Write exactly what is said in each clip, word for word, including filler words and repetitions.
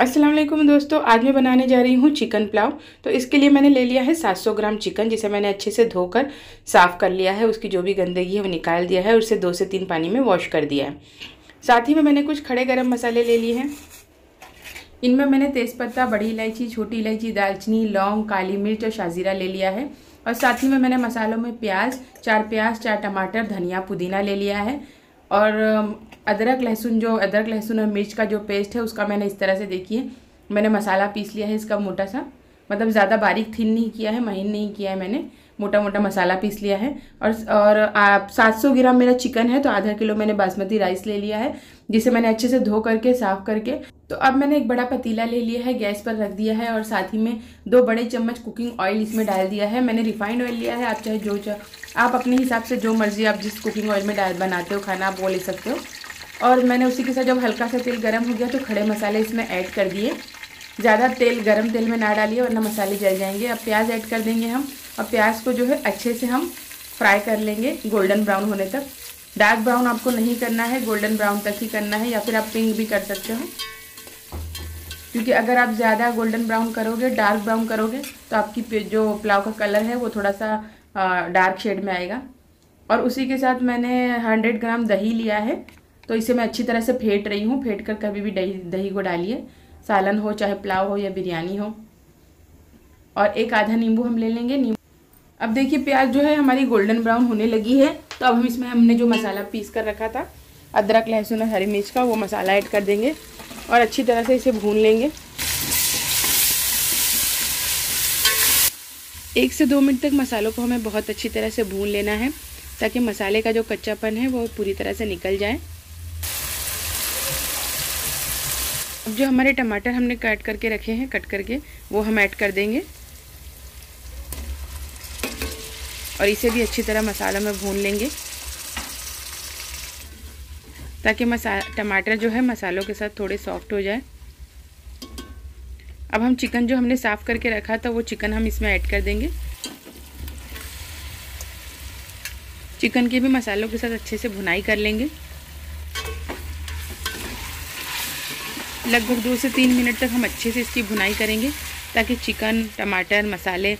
अस्सलाम वालेकुम दोस्तों, आज मैं बनाने जा रही हूँ चिकन पुलाव। तो इसके लिए मैंने ले लिया है सात सौ ग्राम चिकन, जिसे मैंने अच्छे से धोकर साफ़ कर लिया है। उसकी जो भी गंदगी है वो निकाल दिया है और उसे दो से तीन पानी में वॉश कर दिया है। साथ ही में मैंने कुछ खड़े गरम मसाले ले लिए हैं। इनमें मैंने तेज़पत्ता, बड़ी इलायची, छोटी इलायची, दालचीनी, लौंग, काली मिर्च और शाजीरा ले लिया है। और साथ ही में मैंने मसालों में प्याज, चार प्याज, चार टमाटर, धनिया, पुदीना ले लिया है। और अदरक लहसुन, जो अदरक लहसुन और मिर्च का जो पेस्ट है उसका मैंने इस तरह से, देखिए मैंने मसाला पीस लिया है इसका मोटा सा, मतलब ज़्यादा बारीक थिन नहीं किया है, महीन नहीं किया है, मैंने मोटा मोटा मसाला पीस लिया है। और और आप सात सौ ग्राम मेरा चिकन है, तो आधा किलो मैंने बासमती राइस ले लिया है, जिसे मैंने अच्छे से धो करके साफ़ करके। तो अब मैंने एक बड़ा पतीला ले लिया है, गैस पर रख दिया है और साथ ही में दो बड़े चम्मच कुकिंग ऑयल इसमें डाल दिया है। मैंने रिफाइंड ऑयल लिया है, आप चाहे जो चाहे आप अपने हिसाब से जो मर्ज़ी, आप जिस कुकिंग ऑयल में डाल बनाते हो खाना आप वो ले सकते हो। और मैंने उसी के साथ जब हल्का सा तेल गर्म हो गया तो खड़े मसाले इसमें ऐड कर दिए। ज़्यादा तेल गर्म तेल में ना डालिए वरना मसाले जल जाएंगे। अब प्याज ऐड कर देंगे हम और प्याज को जो है अच्छे से हम फ्राई कर लेंगे गोल्डन ब्राउन होने तक। डार्क ब्राउन आपको नहीं करना है, गोल्डन ब्राउन तक ही करना है, या फिर आप पिंक भी कर सकते हो, क्योंकि अगर आप ज़्यादा गोल्डन ब्राउन करोगे, डार्क ब्राउन करोगे तो आपकी जो पुलाव का कलर है वो थोड़ा सा डार्क शेड में आएगा। और उसी के साथ मैंने सौ ग्राम दही लिया है, तो इसे मैं अच्छी तरह से फेंट रही हूँ। फेंट कर कभी भी दही दही को डालिए, सालन हो चाहे पुलाव हो या बिरयानी हो। और एक आधा नींबू हम ले लेंगे। नींबू अब देखिए प्याज जो है हमारी गोल्डन ब्राउन होने लगी है, तो अब हम इसमें हमने जो मसाला पीस कर रखा था अदरक लहसुन और हरी मिर्च का, वो मसाला ऐड कर देंगे और अच्छी तरह से इसे भून लेंगे। एक से दो मिनट तक मसालों को हमें बहुत अच्छी तरह से भून लेना है, ताकि मसाले का जो कच्चापन है वो पूरी तरह से निकल जाए। अब जो हमारे टमाटर हमने काट करके रखे हैं, कट करके, वो हम ऐड कर देंगे और इसे भी अच्छी तरह मसालों में भून लेंगे, ताकि मसाला टमाटर जो है मसालों के साथ थोड़े सॉफ्ट हो जाए। अब हम चिकन जो हमने साफ़ करके रखा था वो चिकन हम इसमें ऐड कर देंगे। चिकन के भी मसालों के साथ अच्छे से भुनाई कर लेंगे। लगभग दो से तीन मिनट तक हम अच्छे से इसकी भुनाई करेंगे, ताकि चिकन, टमाटर, मसाले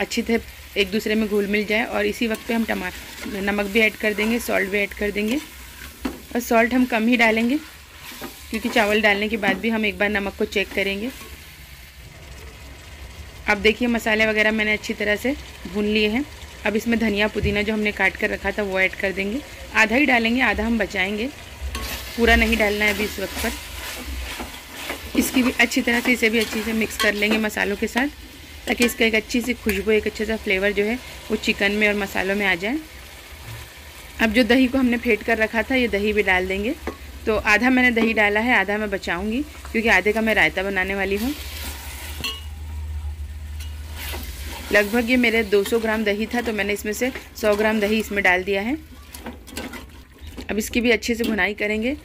अच्छी तरह एक दूसरे में घुल मिल जाए। और इसी वक्त पे हम टमा नमक भी ऐड कर देंगे, सॉल्ट भी ऐड कर देंगे। और सॉल्ट हम कम ही डालेंगे, क्योंकि चावल डालने के बाद भी हम एक बार नमक को चेक करेंगे। अब देखिए मसाले वगैरह मैंने अच्छी तरह से भून लिए हैं। अब इसमें धनिया, पुदीना जो हमने काट कर रखा था वो ऐड कर देंगे। आधा ही डालेंगे, आधा हम बचाएँगे, पूरा नहीं डालना है अभी इस वक्त पर। इसकी भी अच्छी तरह से, इसे भी अच्छे से मिक्स कर लेंगे मसालों के साथ, ताकि इसका एक अच्छी सी खुशबू, एक अच्छा सा फ्लेवर जो है वो चिकन में और मसालों में आ जाए। अब जो दही को हमने फेंट कर रखा था, ये दही भी डाल देंगे। तो आधा मैंने दही डाला है, आधा मैं बचाऊंगी, क्योंकि आधे का मैं रायता बनाने वाली हूँ। लगभग ये मेरे दो सौ ग्राम दही था, तो मैंने इसमें से सौ ग्राम दही इसमें डाल दिया है। अब इसकी भी अच्छे से भुनाई करेंगे।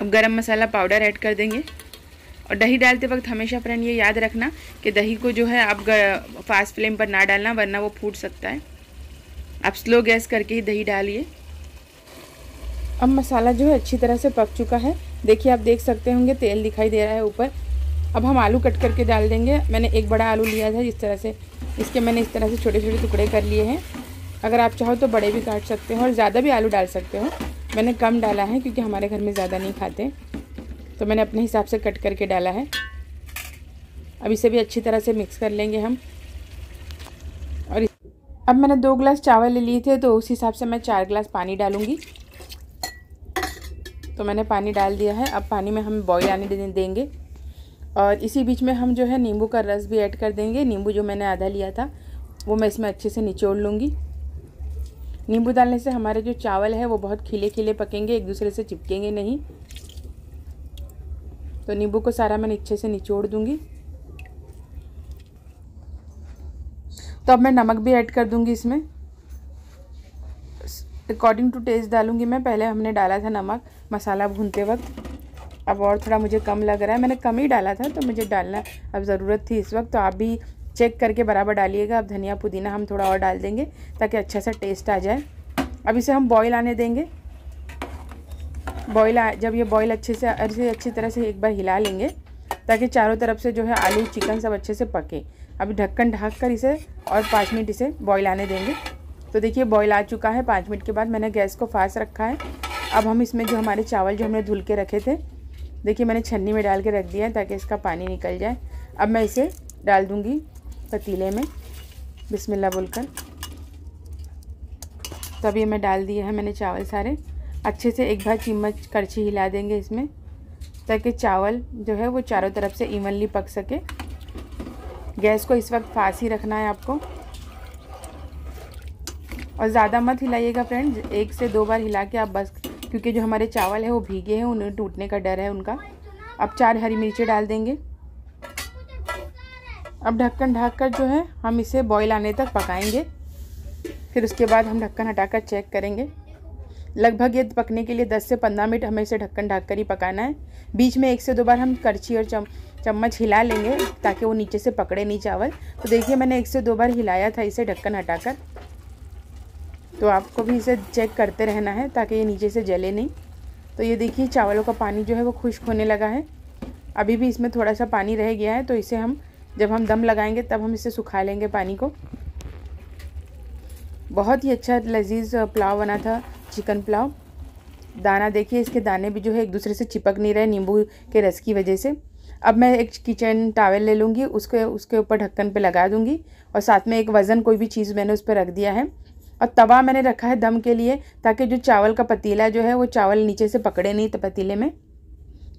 अब गरम मसाला पाउडर ऐड कर देंगे। और दही डालते वक्त हमेशा फ्रेंड ये याद रखना कि दही को जो है आप फास्ट फ्लेम पर ना डालना, वरना वो फूट सकता है। आप स्लो गैस करके ही दही डालिए। अब मसाला जो है अच्छी तरह से पक चुका है। देखिए आप देख सकते होंगे तेल दिखाई दे रहा है ऊपर। अब हम आलू कट करके डाल देंगे। मैंने एक बड़ा आलू लिया था, जिस तरह से इसके मैंने इस तरह से छोटे छोटे टुकड़े कर लिए हैं। अगर आप चाहो तो बड़े भी काट सकते हो और ज़्यादा भी आलू डाल सकते हो। मैंने कम डाला है, क्योंकि हमारे घर में ज़्यादा नहीं खाते, तो मैंने अपने हिसाब से कट करके डाला है। अब इसे भी अच्छी तरह से मिक्स कर लेंगे हम। और अब मैंने दो गिलास चावल ले लिए थे, तो उस हिसाब से मैं चार गिलास पानी डालूँगी। तो मैंने पानी डाल दिया है। अब पानी में हम बॉईल आने देंगे। और इसी बीच में हम जो है नींबू का रस भी ऐड कर देंगे। नींबू जो मैंने आधा लिया था वो मैं इसमें अच्छे से निचोड़ लूँगी। नींबू डालने से हमारे जो चावल है वो बहुत खिले खिले पकेंगे, एक दूसरे से चिपकेंगे नहीं। तो नींबू को सारा मैं अच्छे से निचोड़ दूंगी। तो अब मैं नमक भी ऐड कर दूंगी इसमें, अकॉर्डिंग टू टेस्ट डालूंगी मैं। पहले हमने डाला था नमक मसाला भूनते वक्त, अब और थोड़ा मुझे कम लग रहा है, मैंने कम ही डाला था, तो मुझे डालना अब ज़रूरत थी इस वक्त। तो आप भी चेक करके बराबर डालिएगा। अब धनिया, पुदीना हम थोड़ा और डाल देंगे, ताकि अच्छा सा टेस्ट आ जाए। अब इसे हम बॉईल आने देंगे। बॉईल जब ये बॉईल अच्छे से अच्छे अच्छी तरह से एक बार हिला लेंगे, ताकि चारों तरफ से जो है आलू चिकन सब अच्छे से पके। अभी ढक्कन ढक कर इसे और पाँच मिनट इसे बॉईल आने देंगे। तो देखिए बॉईल आ चुका है। पाँच मिनट के बाद मैंने गैस को फास्ट रखा है। अब हम इसमें जो हमारे चावल जो हमने धुल के रखे थे, देखिए मैंने छन्नी में डाल के रख दिया है ताकि इसका पानी निकल जाए। अब मैं इसे डाल दूँगी पतीले में बिस्मिल्लाह बोलकर। तो अब ये मैं डाल दिए हैं मैंने चावल सारे। अच्छे से एक बार चम्मच करछी हिला देंगे इसमें ताकि चावल जो है वो चारों तरफ से इवनली पक सके। गैस को इस वक्त फास्ट ही रखना है आपको और ज़्यादा मत हिलाइएगा फ्रेंड्स। एक से दो बार हिला के आप बस, क्योंकि जो हमारे चावल है वो भीगे हैं, उन्हें टूटने का डर है उनका। अब चार हरी मिर्चें डाल देंगे। अब ढक्कन ढक कर जो है हम इसे बॉईल आने तक पकाएंगे। फिर उसके बाद हम ढक्कन हटाकर चेक करेंगे। लगभग ये पकने के लिए दस से पंद्रह मिनट हमें इसे ढक्कन ढक कर ही पकाना है। बीच में एक से दो बार हम करछी और चम, चम्मच हिला लेंगे ताकि वो नीचे से पकड़े नहीं चावल। तो देखिए मैंने एक से दो बार हिलाया था इसे ढक्कन हटाकर। तो आपको भी इसे चेक करते रहना है ताकि ये नीचे से जले नहीं। तो ये देखिए चावलों का पानी जो है वो खुश्क होने लगा है। अभी भी इसमें थोड़ा सा पानी रह गया है, तो इसे हम जब हम दम लगाएंगे तब हम इसे सुखा लेंगे पानी को। बहुत ही अच्छा लजीज पुलाव बना था, चिकन पुलाव। दाना देखिए, इसके दाने भी जो है एक दूसरे से चिपक नहीं रहे नींबू के रस की वजह से। अब मैं एक किचन टॉवल ले लूँगी, उसके उसके ऊपर ढक्कन पे लगा दूँगी और साथ में एक वज़न कोई भी चीज़ मैंने उस पर रख दिया है। और तवा मैंने रखा है दम के लिए ताकि जो चावल का पतीला जो है वो चावल नीचे से पकड़े नहीं पतीले में।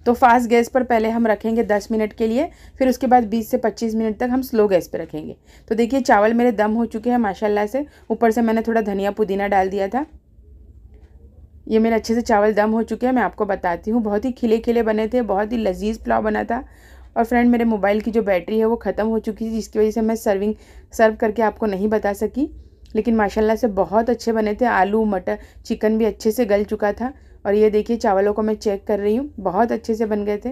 तो फास्ट गैस पर पहले हम रखेंगे दस मिनट के लिए, फिर उसके बाद बीस से पच्चीस मिनट तक हम स्लो गैस पर रखेंगे। तो देखिए चावल मेरे दम हो चुके हैं माशाल्लाह से। ऊपर से मैंने थोड़ा धनिया पुदीना डाल दिया था। ये मेरे अच्छे से चावल दम हो चुके हैं, मैं आपको बताती हूँ। बहुत ही खिले खिले बने थे, बहुत ही लजीज पुलाव बना था। और फ्रेंड मेरे मोबाइल की जो बैटरी है वो ख़त्म हो चुकी थी, जिसकी वजह से मैं सर्विंग सर्व करके आपको नहीं बता सकी। लेकिन माशाल्लाह से बहुत अच्छे बने थे। आलू मटर चिकन भी अच्छे से गल चुका था। और ये देखिए चावलों को मैं चेक कर रही हूँ, बहुत अच्छे से बन गए थे।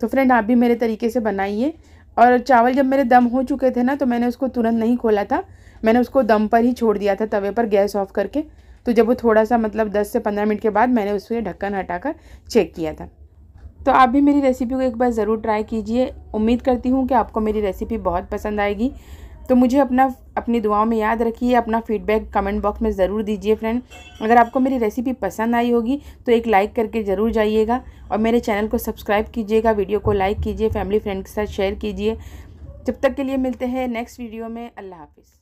तो फ्रेंड आप भी मेरे तरीके से बनाइए। और चावल जब मेरे दम हो चुके थे ना, तो मैंने उसको तुरंत नहीं खोला था, मैंने उसको दम पर ही छोड़ दिया था तवे पर गैस ऑफ करके। तो जब वो थोड़ा सा मतलब दस से पंद्रह मिनट के बाद मैंने उसके ढक्कन हटाकर चेक किया था। तो आप भी मेरी रेसिपी को एक बार ज़रूर ट्राई कीजिए। उम्मीद करती हूँ कि आपको मेरी रेसिपी बहुत पसंद आएगी। तो मुझे अपना अपनी दुआओं में याद रखिए। अपना फीडबैक कमेंट बॉक्स में ज़रूर दीजिए फ्रेंड। अगर आपको मेरी रेसिपी पसंद आई होगी तो एक लाइक करके ज़रूर जाइएगा और मेरे चैनल को सब्सक्राइब कीजिएगा। वीडियो को लाइक कीजिए, फैमिली फ्रेंड के साथ शेयर कीजिए। तब तक के लिए मिलते हैं नेक्स्ट वीडियो में। अल्लाह हाफिज़।